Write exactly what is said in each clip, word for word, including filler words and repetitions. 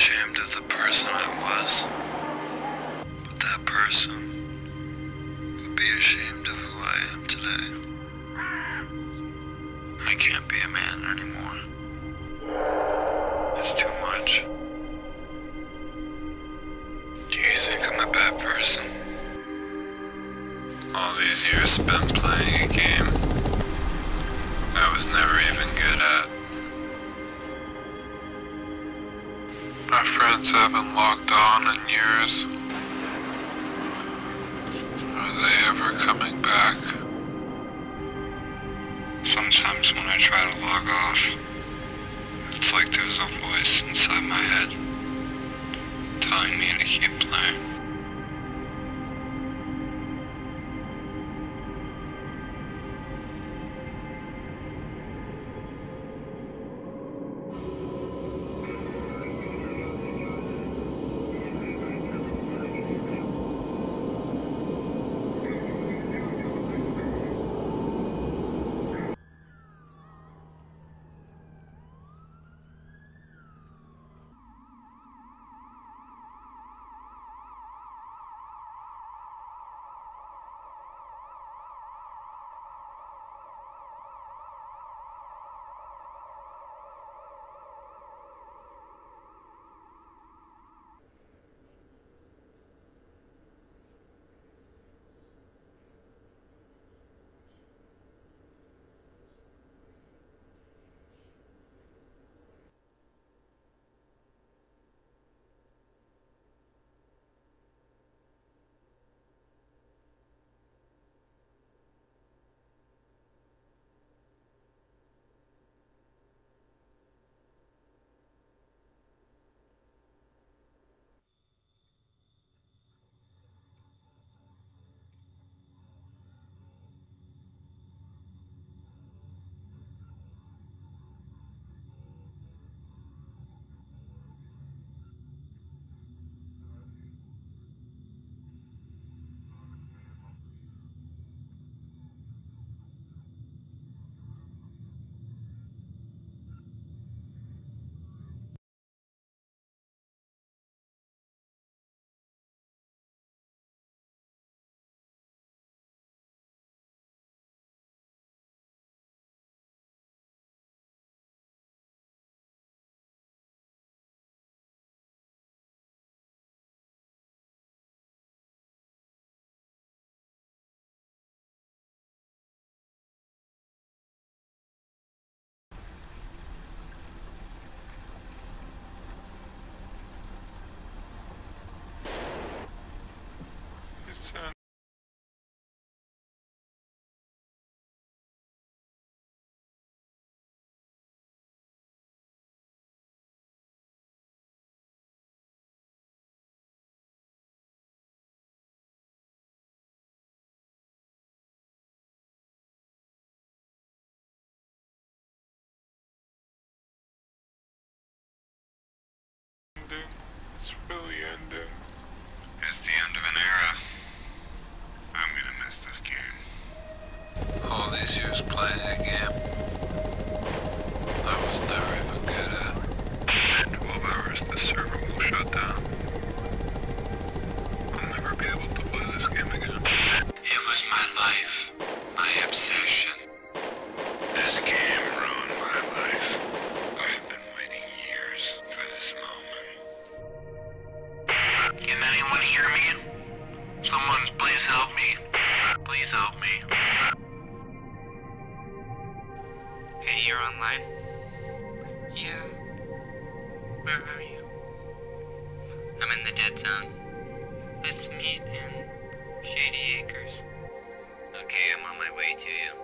ashamed of the person I was, but that person would be ashamed of who I am today. I can't be a man anymore. It's too much. Do you think I'm a bad person? All these years spent playing a game I was never even good at. My friends haven't logged on in years. Are they ever coming back? Sometimes when I try to log off, it's like there's a voice inside my head telling me to keep playing. Son. It's really ending. It's the end of an era. I'm gonna miss this game. All these years playing a game I was never even good at. In twelve hours, the server will shut down. I'll never be able to play this game again. It was my life, my obsession. This game ruined my life. I've been waiting years for this moment. Can anyone hear me? Someone, please help me. Please help me. Hey, you're online? Yeah. Where are you? I'm in the dead zone. Let's meet in Shady Acres. Okay, I'm on my way to you.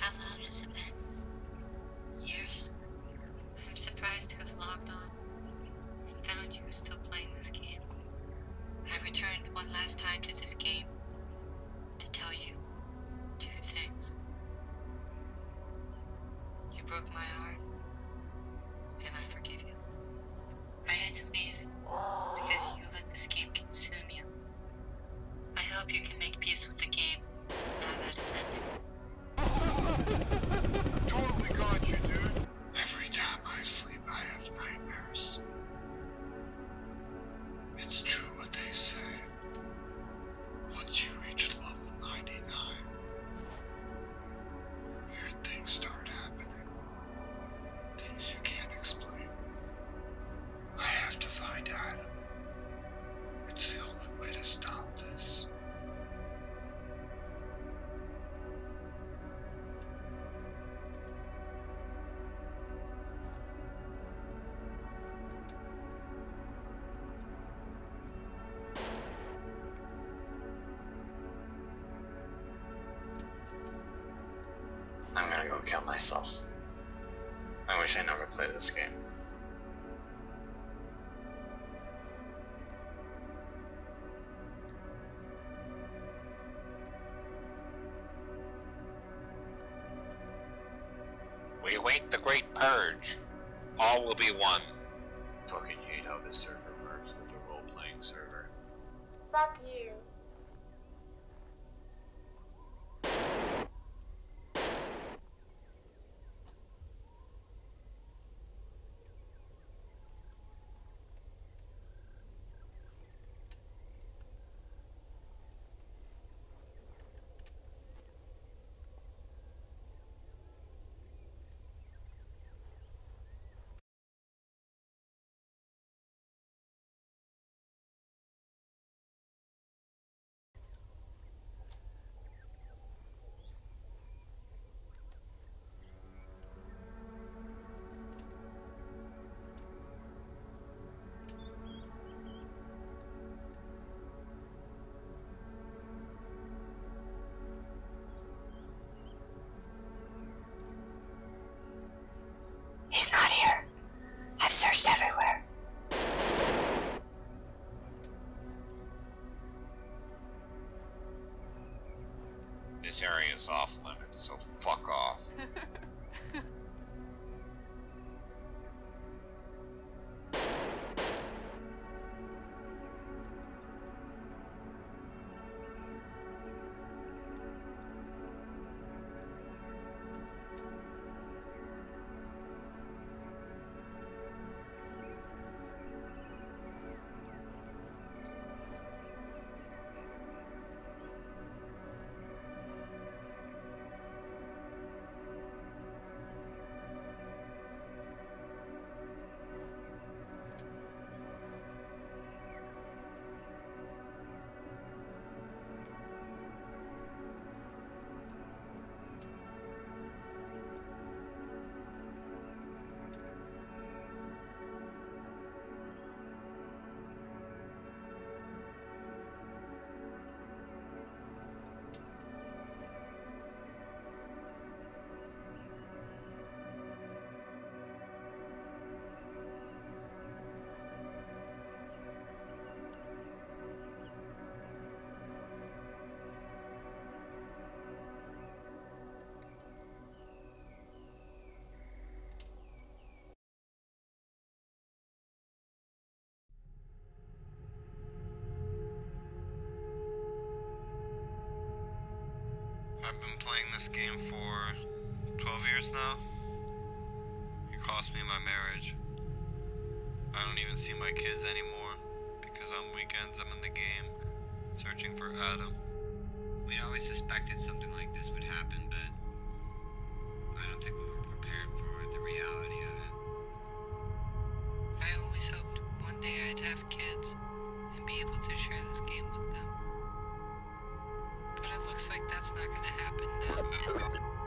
How long has it been? Years? I'm surprised to have logged on and found you still playing this game. I returned one last time to this game to tell you two things. You broke my heart, and I forgive you. I had to leave because you let this game consume you. I hope you can make peace with the game now that it's ending. Totally got you, dude. Every time I sleep, I have nightmares. It's true what they say. Once you reach level ninety-nine, weird things start happening. Things you can't explain. I have to find Adam. It's the only way to stop this. I'm gonna go kill myself. I wish I never played this game. We await the Great Purge. All will be one. Fucking hate how this server merged with a role-playing server. Fuck you. He's not here. I've searched everywhere. This area is off limits, so fuck off. I've been playing this game for twelve years now. It cost me my marriage. I don't even see my kids anymore because on weekends I'm in the game searching for Adam. We always suspected something like this would happen, but I don't think we were prepared for the reality of it. I always hoped one day I'd have kids and be able to share this game with them. But it looks like that's not gonna happen now. Hello.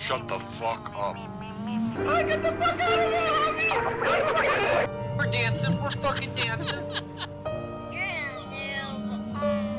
Shut the fuck up. I get the fuck out of here, homie! We're dancing, we're fucking dancing. You're a noob.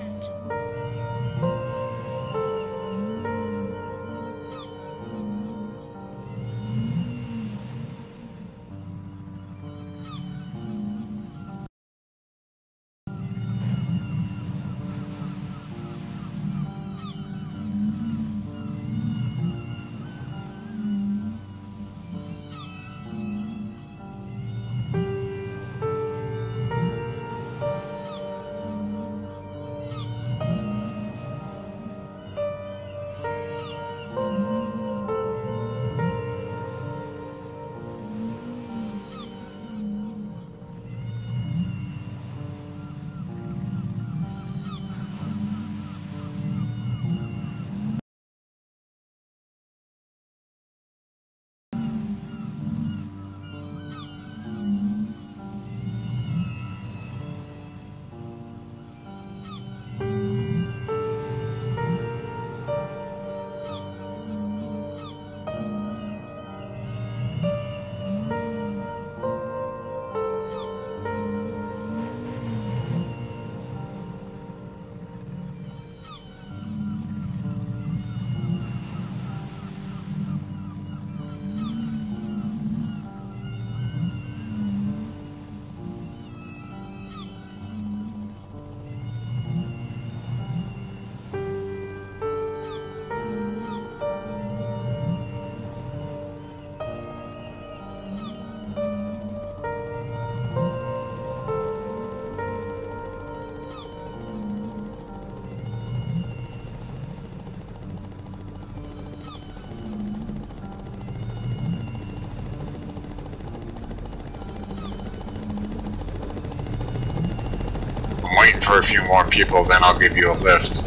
For a few more people, then I'll give you a lift.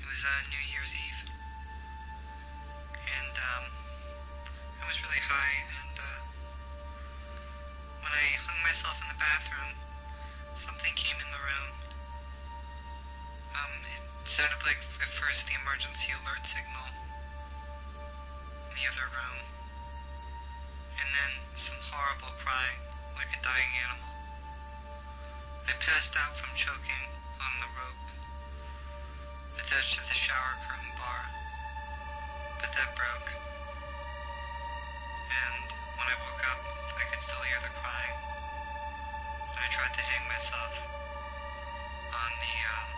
It was uh, New Year's Eve, and um, I was really high, and uh, when I hung myself in the bathroom, something came in the room. Sounded like at first the emergency alert signal in the other room, and then some horrible crying like a dying animal. I passed out from choking on the rope attached to the shower curtain bar, but that broke, and when I woke up I could still hear the crying. I tried to hang myself on the um,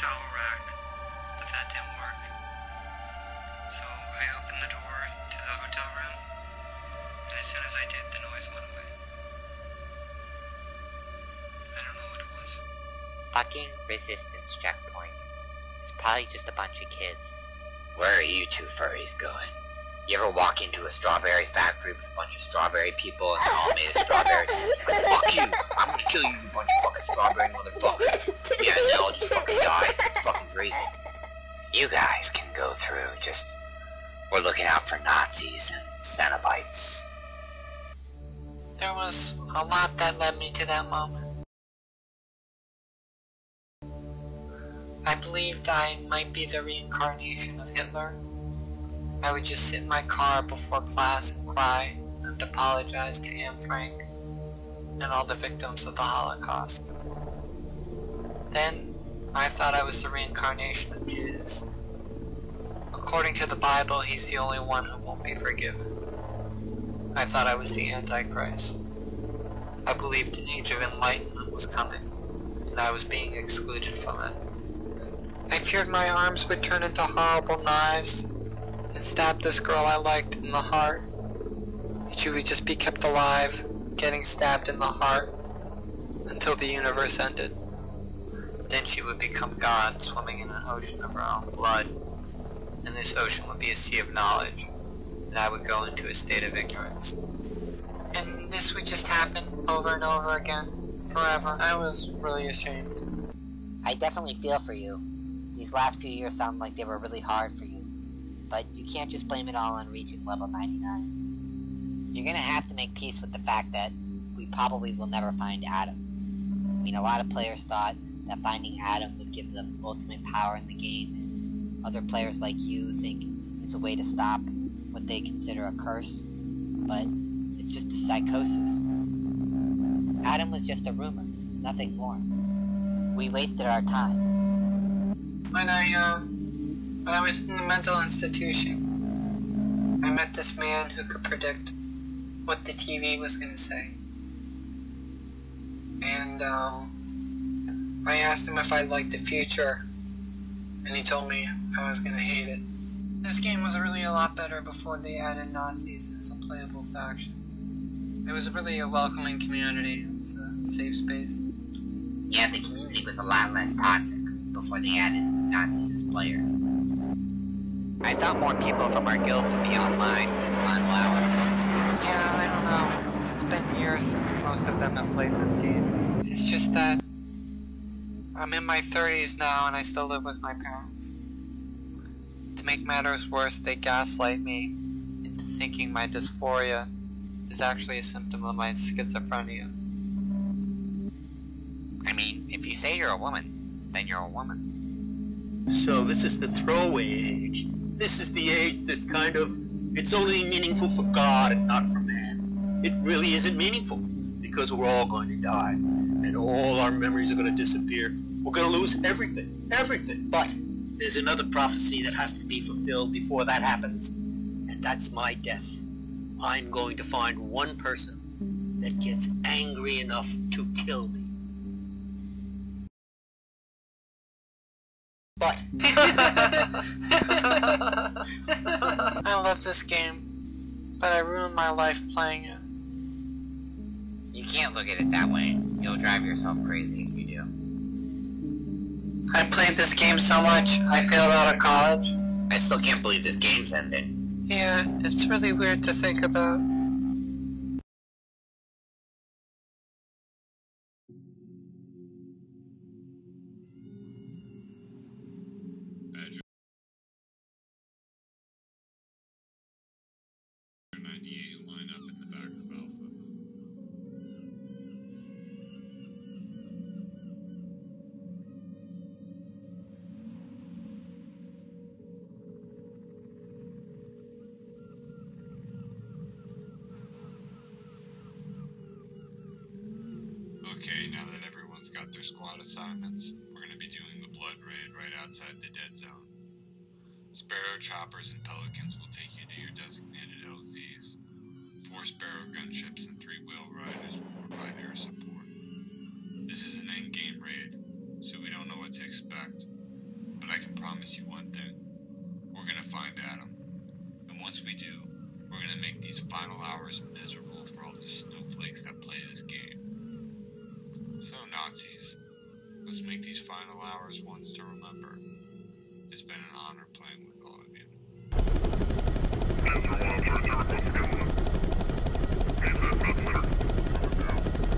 towel rack, but that didn't work, so I opened the door to the hotel room, and as soon as I did, the noise went away. I don't know what it was. Fucking resistance checkpoints. It's probably just a bunch of kids. Where are you two furries going? You ever walk into a strawberry factory with a bunch of strawberry people and they're all made of strawberries and it's like, fuck you, I'm gonna kill you, you bunch of fucking strawberry motherfuckers. Yeah, and they'll just fucking die. It's fucking great. You guys can go through, just, we're looking out for Nazis and Cenobites. There was a lot that led me to that moment. I believed I might be the reincarnation of Hitler. I would just sit in my car before class and cry and apologize to Anne Frank and all the victims of the Holocaust. Then, I thought I was the reincarnation of Jesus. According to the Bible, he's the only one who won't be forgiven. I thought I was the Antichrist. I believed an age of enlightenment was coming, and I was being excluded from it. I feared my arms would turn into horrible knives, and stab this girl I liked in the heart. And she would just be kept alive, getting stabbed in the heart, until the universe ended. Then she would become God, swimming in an ocean of her own blood, and this ocean would be a sea of knowledge, and I would go into a state of ignorance. And this would just happen over and over again, forever. I was really ashamed. I definitely feel for you. These last few years sound like they were really hard for you. But you can't just blame it all on reaching level ninety-nine. You're gonna have to make peace with the fact that we probably will never find Adam. I mean, a lot of players thought that finding Adam would give them ultimate power in the game, and other players like you think it's a way to stop what they consider a curse, but it's just a psychosis. Adam was just a rumor, nothing more. We wasted our time. When I, uh... When I was in the mental institution, I met this man who could predict what the T V was going to say. And, um, I asked him if I liked the future, and he told me I was going to hate it. This game was really a lot better before they added Nazis as a playable faction. It was really a welcoming community. It was a safe space. Yeah, the community was a lot less toxic before they added Nazis as players. I thought more people from our guild would be online than on hours. Yeah, I don't know. It's been years since most of them have played this game. It's just that I'm in my thirties now and I still live with my parents. To make matters worse, they gaslight me into thinking my dysphoria is actually a symptom of my schizophrenia. I mean, if you say you're a woman, then you're a woman. So this is the throwaway age. This is the age that's kind of, it's only meaningful for God and not for man. It really isn't meaningful, because we're all going to die, and all our memories are going to disappear. We're going to lose everything, everything. But there's another prophecy that has to be fulfilled before that happens, and that's my death. I'm going to find one person that gets angry enough to kill me. But I love this game, but I ruined my life playing it. You can't look at it that way. You'll drive yourself crazy if you do. I played this game so much, I failed out of college. I still can't believe this game's ending. Yeah, it's really weird to think about. Okay, now that everyone's got their squad assignments, we're going to be doing the blood raid right outside the dead zone. Sparrow choppers and pelicans will take you to your designated L Zs. Four Sparrow gunships and three whale riders will provide air support. This is an endgame raid, so we don't know what to expect. But I can promise you one thing. We're going to find Adam. And once we do, we're going to make these final hours miserable for all the snowflakes that play this game. So Nazis, let's make these final hours ones to remember. It's been an honor playing with all of you.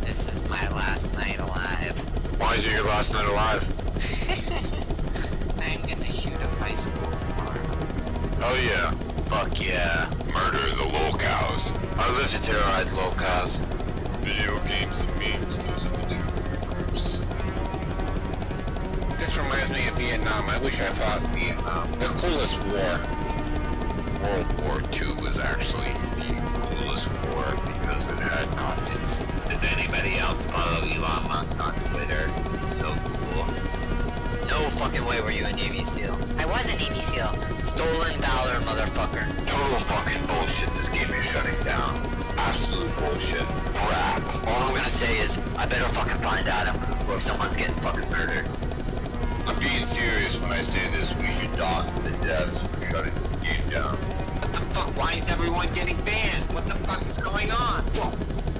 This is my last night alive. Why is it your last night alive? I'm gonna shoot a bicycle tomorrow. Oh yeah. Fuck yeah. Murder the lolcows. I live to terrorize lolcows. Video games and memes, those are the two food groups. This reminds me of Vietnam. I wish I fought Vietnam. The coolest war. World War Two was actually the coolest war because it had Nazis. Does anybody else follow Elon Musk on Twitter? It's so cool. No fucking way were you a Navy SEAL. I was a Navy SEAL. Stolen valor, motherfucker. Total fucking bullshit. This game is shutting down. Absolute bullshit. Crap. All I'm gonna say is, I better fucking find Adam, or if someone's getting fucking murdered. I'm being serious when I say this. We should dock to the devs for shutting this game down. What the fuck? Why is everyone getting banned? What the fuck is going on? Whoa.